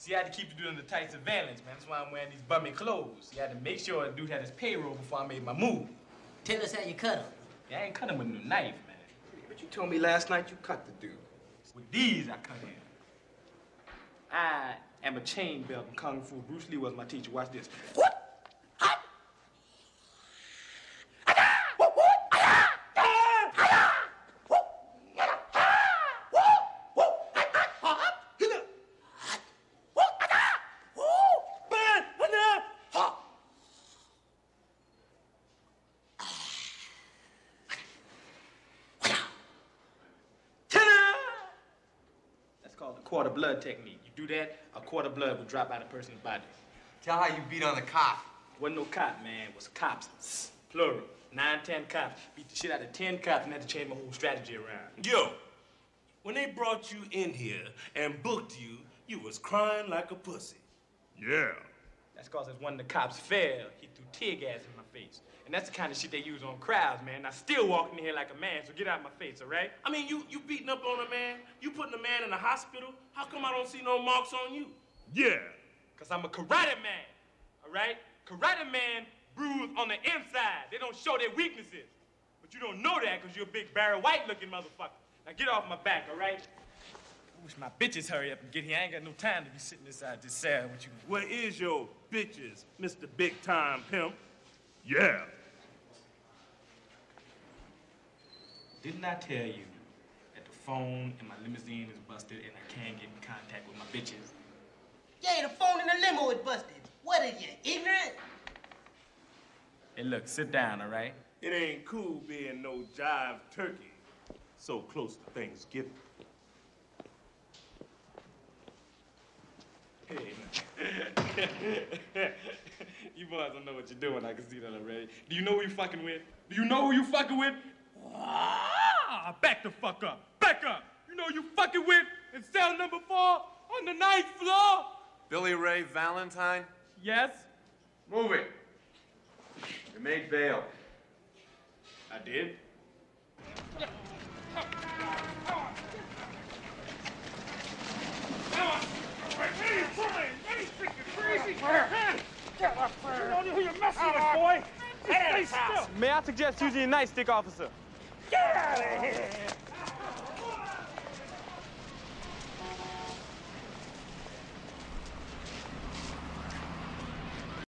See, I had to keep the dude under tight surveillance, man. That's why I'm wearing these bummy clothes. See, I had to make sure the dude had his payroll before I made my move. Tell us how you cut him. Yeah, I ain't cut him with no knife, man. But you told me last night you cut the dude. With these, I cut him. I am a chain belt in Kung Fu. Bruce Lee was my teacher. Watch this. What? Quarter blood technique. You do that, a quarter blood will drop out of a person's body. Tell how you beat on the cop. Wasn't no cop, man. It was cops. Plural. 9, 10 cops. Beat the shit out of 10 cops and had to change my whole strategy around. Yo, when they brought you in here and booked you, you was crying like a pussy. Yeah. That's cause as one of the cops fell, he threw tear gas in my face. And that's the kind of shit they use on crowds, man. I still walking in here like a man, so get out of my face, all right? I mean, you beating up on a man, you putting a man in the hospital, how come I don't see no marks on you? Yeah. Because I'm a karate man, all right? Karate man bruise on the inside. They don't show their weaknesses. But you don't know that because you're a big Barry White-looking motherfucker. Now get off my back, all right? I wish my bitches hurry up and get here. I ain't got no time to be sitting inside this cell with you. Where is your bitches, Mr. Big Time Pimp? Yeah. Didn't I tell you that the phone in my limousine is busted and I can't get in contact with my bitches? Yeah, the phone in the limo is busted. What are you, ignorant? Hey, look, sit down, all right? It ain't cool being no jive turkey so close to Thanksgiving. Hey. You boys don't know what you're doing. I can see that already. Do you know who you fucking with? Do you know who you fucking with? Ah, back the fuck up. Back up. You know who you fucking with in cell number 4 on the 9th floor? Billy Ray Valentine? Yes. Move it. You made bail. I did? May I suggest using a nightstick, officer? Get out of here!